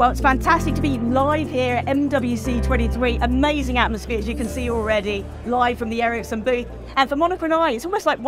Well, it's fantastic to be live here at MWC 23. Amazing atmosphere, as you can see already, live from the Ericsson booth. And for Monica and I, it's almost like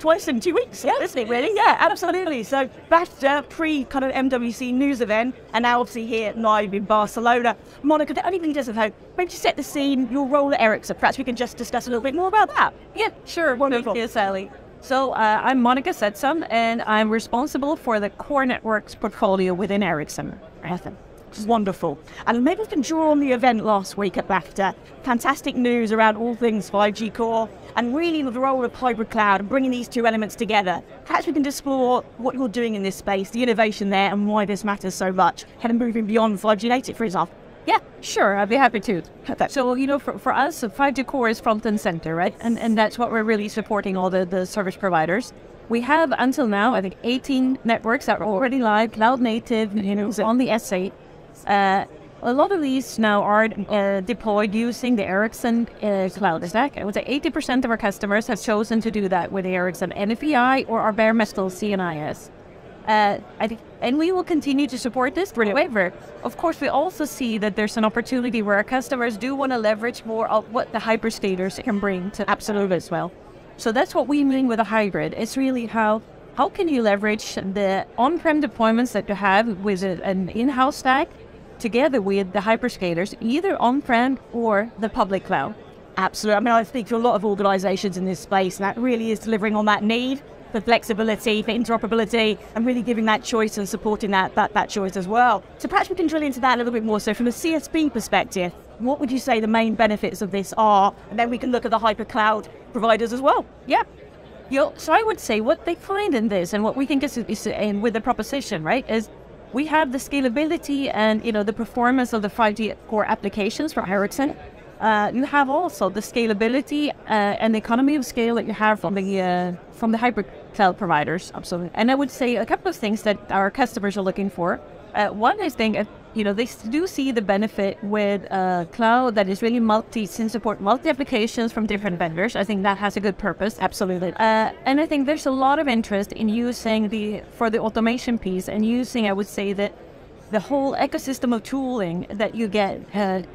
twice in 2 weeks, yeah, isn't it really? Yeah, absolutely. So BAFTA, pre-kind of MWC news event, and now obviously here live in Barcelona. Monica, the only leaders of hope, maybe to set the scene, your role at Ericsson. Perhaps we can just discuss a little bit more about that. Yeah, sure. Wonderful. Thank you, Sally. So I'm Monica Zethzon, and I'm responsible for the core networks portfolio within Ericsson. Awesome. Wonderful. And maybe we can draw on the event last week at BAFTA. Fantastic news around all things 5G core, and really the role of hybrid cloud and bringing these two elements together. Perhaps we can explore what you're doing in this space, the innovation there, and why this matters so much, and moving beyond 5G native, for example. Yeah, sure, I'd be happy to. Perfect. So, you know, for us, 5G core is front and center, right? And that's what we're really supporting all the service providers. We have, until now, I think 18 networks that are already live, cloud-native, you know, on the S8. A lot of these now are deployed using the Ericsson cloud stack. I would say 80% of our customers have chosen to do that with the Ericsson NFVI or our bare metal CNIS. I think, and we will continue to support this. However, of course, we also see that there's an opportunity where our customers do want to leverage more of what the hyperscalers can bring to Absolute as well. So that's what we mean with a hybrid. It's really how can you leverage the on-prem deployments that you have with an in-house stack together with the hyperscalers, either on-prem or the public cloud. Absolutely. I mean, I speak to a lot of organizations in this space, and that really is delivering on that need. For flexibility, for interoperability, and really giving that choice and supporting that choice as well. So perhaps we can drill into that a little bit more. So from a CSP perspective, what would you say the main benefits of this are? And then we can look at the hypercloud providers as well. Yeah. So I would say what they find in this, and what we think is with the proposition, right, is we have the scalability and, you know, the performance of the 5G core applications from Ericsson. You have also the scalability and the economy of scale that you have from the hybrid cloud providers. Absolutely. And I would say a couple of things that our customers are looking for. One is you know, they do see the benefit with cloud that is really can support multi applications from different vendors. I think that has a good purpose. Absolutely. And I think there's a lot of interest in using for the automation piece and using, I would say, that the whole ecosystem of tooling that you get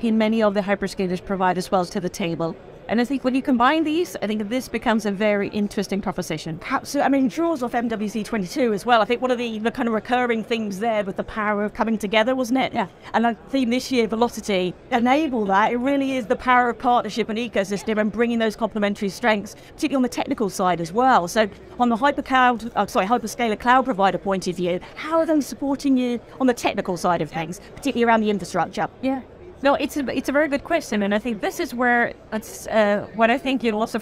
in many of the hyperscalers provide as well to the table. And I think when you combine these, I think this becomes a very interesting proposition. So, I mean, draws off MWC 22 as well. I think one of the kind of recurring themes there with the power of coming together, wasn't it? Yeah. And the theme this year, velocity, enable that. It really is the power of partnership and ecosystem and bringing those complementary strengths, particularly on the technical side as well. So on the hyperscaler cloud provider point of view, how are they supporting you on the technical side of things, particularly around the infrastructure? Yeah. No, it's a very good question, and I think this is where it's what I think, you know, also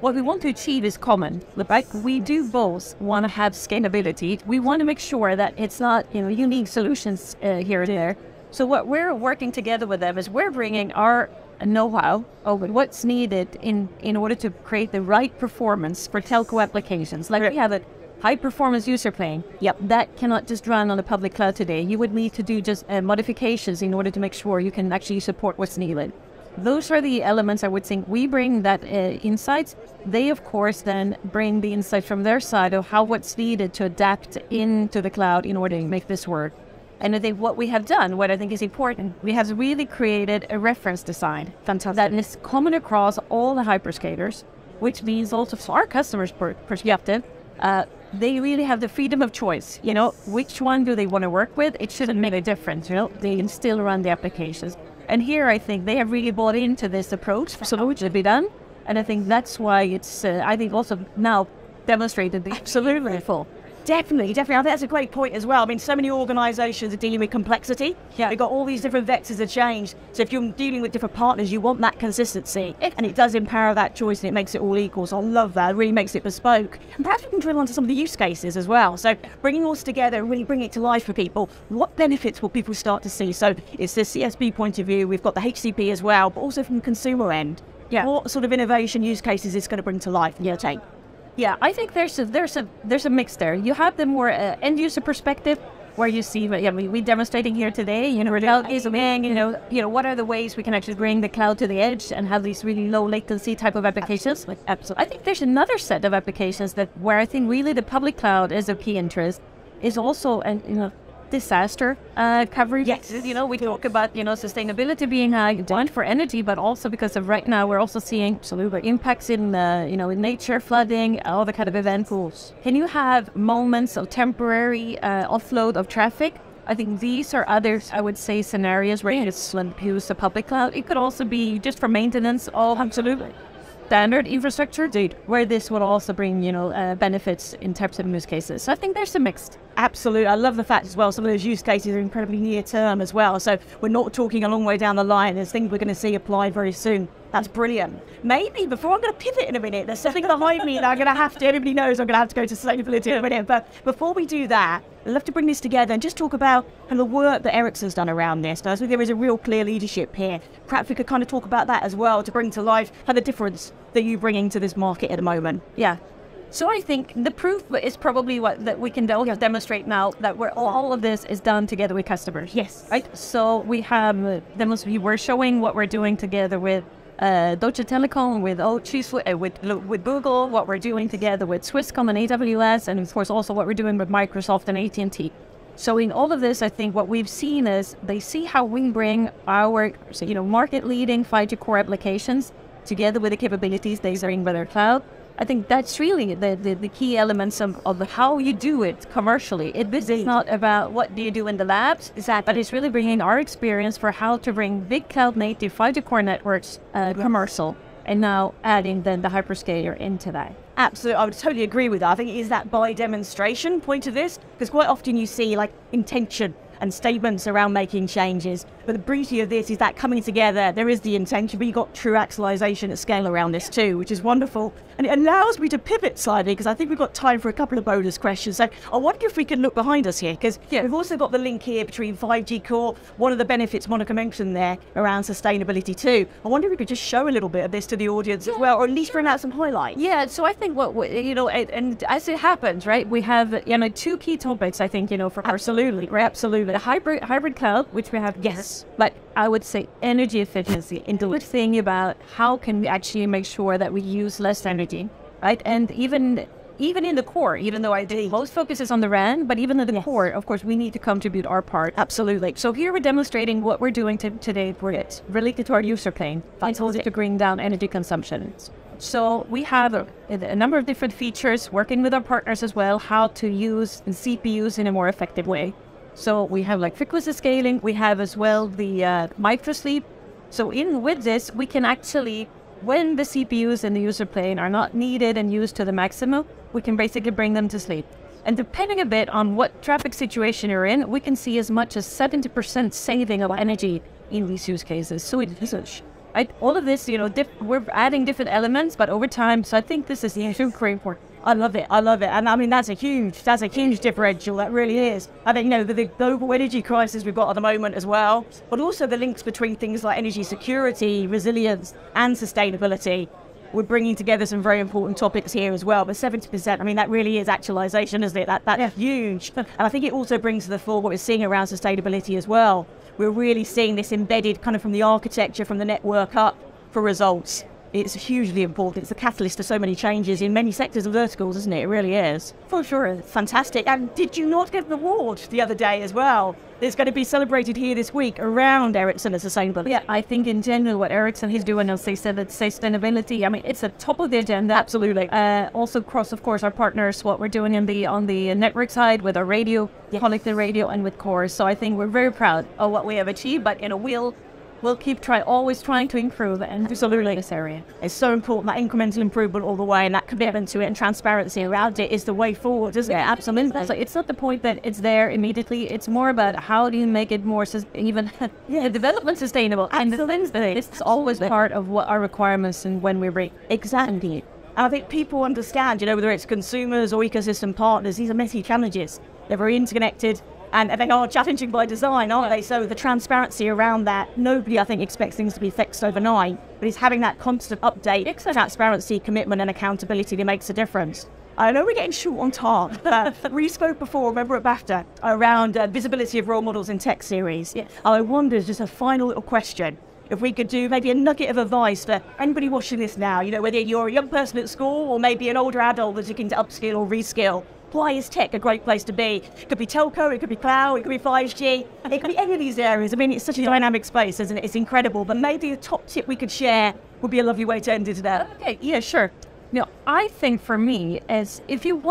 what we want to achieve is common. Right? We do both want to have scalability. We want to make sure that it's not, you know, unique solutions here or there. So what we're working together with them is we're bringing our know-how over what's needed in order to create the right performance for telco applications. Like we have a high-performance user plane. Yep, that cannot just run on the public cloud today. You would need to do just modifications in order to make sure you can actually support what's needed. Those are the elements I would think we bring that insights. They, of course, then bring the insight from their side of what's needed to adapt into the cloud in order to make this work. And I think what we have done, what I think is important, we have really created a reference design. Fantastic. That is common across all the hyperscalers, which means also for our customers' perspective, they really have the freedom of choice, you know, which one do they want to work with? It shouldn't make a difference, you know, they can still run the applications. And here I think they have really bought into this approach, so which should be done. And I think that's why it's, I think also now demonstrated the absolutely full. Definitely, definitely. I think that's a great point as well. I mean, so many organisations are dealing with complexity. Yeah. They've got all these different vectors of change. So if you're dealing with different partners, you want that consistency. And it does empower that choice and it makes it all equal. So I love that. It really makes it bespoke. And perhaps we can drill onto some of the use cases as well. So bringing all this together and really bringing it to life for people. What benefits will people start to see? So it's the CSP point of view. We've got the HCP as well, but also from the consumer end. Yeah. What sort of innovation use cases is going to bring to life? Yeah, take. Yeah, I think there's a mix there. You have the more end user perspective, where you see, yeah, we're demonstrating here today. You know, cloud is amazing. You know, what are the ways we can actually bring the cloud to the edge and have these really low latency type of applications? Absolutely. Absolutely. I think there's another set of applications where I think really the public cloud is a key interest. Is also, and you know, disaster coverage. Yes. You know, we talk about, you know, sustainability being one for energy, but also because of right now, we're also seeing impacts in, you know, in nature, flooding, all the kind of event pools. Can you have moments of temporary offload of traffic? I think these are others, I would say, scenarios where it's when you use the public cloud. It could also be just for maintenance of standard infrastructure, where this will also bring, you know, benefits in terms of use cases. So I think there's a mixed. Absolutely. I love the fact as well, some of those use cases are incredibly near term as well. So we're not talking a long way down the line. There's things we're going to see applied very soon. That's brilliant. Maybe before I'm going to pivot in a minute, there's something behind me that I'm going to have to, everybody knows I'm going to have to go to sustainability in a minute. But before we do that, I'd love to bring this together and just talk about the work that Ericsson's done around this. So I think there is a real clear leadership here. Perhaps we could kind of talk about that as well to bring to life the difference that you're bringing to this market at the moment. Yeah. So I think the proof is probably what that we can demonstrate now that we're all of this is done together with customers. Yes. Right. So we have we're showing what we're doing together with Deutsche Telekom, with Google, what we're doing together with Swisscom and AWS, and of course also what we're doing with Microsoft and AT&T. So in all of this, I think what we've seen is they see how we bring our market-leading 5G core applications together with the capabilities they bring with their cloud. I think that's really the key elements of how you do it commercially. It's not about what do you do in the labs, but it's really bringing our experience for how to bring big cloud native 5G core networks commercial, and now adding then the hyperscaler into that. Absolutely, I would totally agree with that. I think it is that by demonstration point of this, because quite often you see like intention and statements around making changes. But the beauty of this is that coming together, there is the intention, but you've got true actualization at scale around this too, which is wonderful. And it allows me to pivot slightly because I think we've got time for a couple of bonus questions. So I wonder if we can look behind us here, because we've also got the link here between 5G core, one of the benefits Monica mentioned there around sustainability too. I wonder if we could just show a little bit of this to the audience as well, or at least bring out some highlights. Yeah, so I think what, and as it happens, right, we have, two key topics, I think, for absolutely, right? Absolutely. The hybrid cloud, which we have, yes, but I would say energy efficiency and the thing about how can we actually make sure that we use less energy, right? And even in the core, even though I think most focus is on the RAN, but even in the core, of course, we need to contribute our part. Absolutely. So here we're demonstrating what we're doing today for it related to our user plane. It's also to bring down energy consumption. So we have a number of different features working with our partners as well, how to use CPUs in a more effective way. So we have like frequency scaling, we have as well the microsleep. So in with this, we can actually, when the CPUs in the user plane are not needed and used to the maximum, we can basically bring them to sleep. And depending a bit on what traffic situation you're in, we can see as much as 70% saving of energy in these use cases. So it is all of this, we're adding different elements, but over time. So I think this is super important. I love it. I love it. And I mean, that's a huge differential. That really is. I think, the global energy crisis we've got at the moment as well, but also the links between things like energy security, resilience, and sustainability. We're bringing together some very important topics here as well. But 70%, I mean, that really is actualization, isn't it? That's huge. And I think it also brings to the fore what we're seeing around sustainability as well. We're really seeing this embedded kind of from the architecture, from the network up for results. It's hugely important. It's a catalyst to so many changes in many sectors and verticals, isn't it? It really is. For sure. Fantastic. And did you not get the award the other day as well? It's going to be celebrated here this week around Ericsson and sustainability. Yeah, I think in general what Ericsson is doing on sustainability, I mean, it's at top of the agenda. Absolutely. Also across, of course, our partners, what we're doing in on the network side with our radio, connected radio, and with Core. So I think we're very proud of what we have achieved, but we'll keep always trying to improve and absolutely this area. It's so important, that incremental improvement all the way, and that commitment to it and transparency around it is the way forward, isn't it? Absolutely. So it's not the point that it's there immediately. It's more about how do you make it more development sustainable. Absolutely. And it's always part of what our requirements and when we break. Exactly. And I think people understand, whether it's consumers or ecosystem partners, these are messy challenges. They're very interconnected. And they are challenging by design, aren't they? So the transparency around that, nobody, I think, expects things to be fixed overnight, but it's having that constant update, transparency, commitment, and accountability that makes a difference. I know we're getting short on time, but we spoke before, remember at BAFTA, around visibility of role models in tech series. Yes. I wonder, just a final little question. if we could do maybe a nugget of advice for anybody watching this now, you know, whether you're a young person at school or maybe an older adult that's looking to upskill or reskill, why is tech a great place to be? It could be telco, it could be cloud, it could be 5G, it could be any of these areas. I mean, it's such a dynamic space, isn't it? It's incredible, but maybe a top tip we could share would be a lovely way to end it today. Okay, yeah, sure. No, I think for me, as if you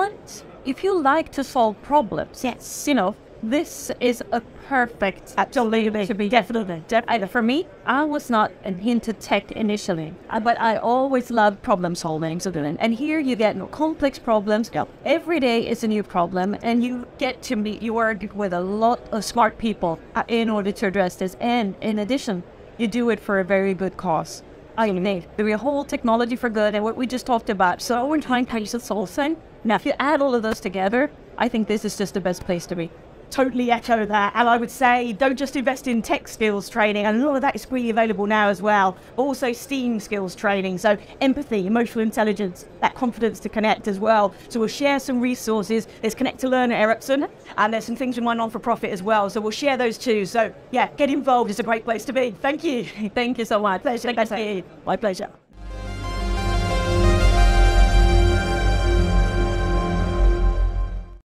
like to solve problems, yes, you know, this is a perfect absolutely to be definitely. For me, I was not into tech initially, but I always loved problem solving. So and here you get complex problems. Yep. Every day is a new problem, and you get to meet, you work with a lot of smart people in order to address this. And in addition, you do it for a very good cause. I mean, the whole technology for good and what we just talked about. So we're trying to solve things. Now, if you add all of those together, I think this is just the best place to be. Totally echo that, and I would say don't just invest in tech skills training, and a lot of that is freely available now as well. Also STEAM skills training, so empathy, emotional intelligence, that confidence to connect as well. So we'll share some resources. There's Connect to Learn at Ericsson, and there's some things from my non-for-profit as well, so we'll share those too. So yeah, get involved, it's a great place to be. Thank you. Thank you so much. Pleasure. Thank you. My pleasure.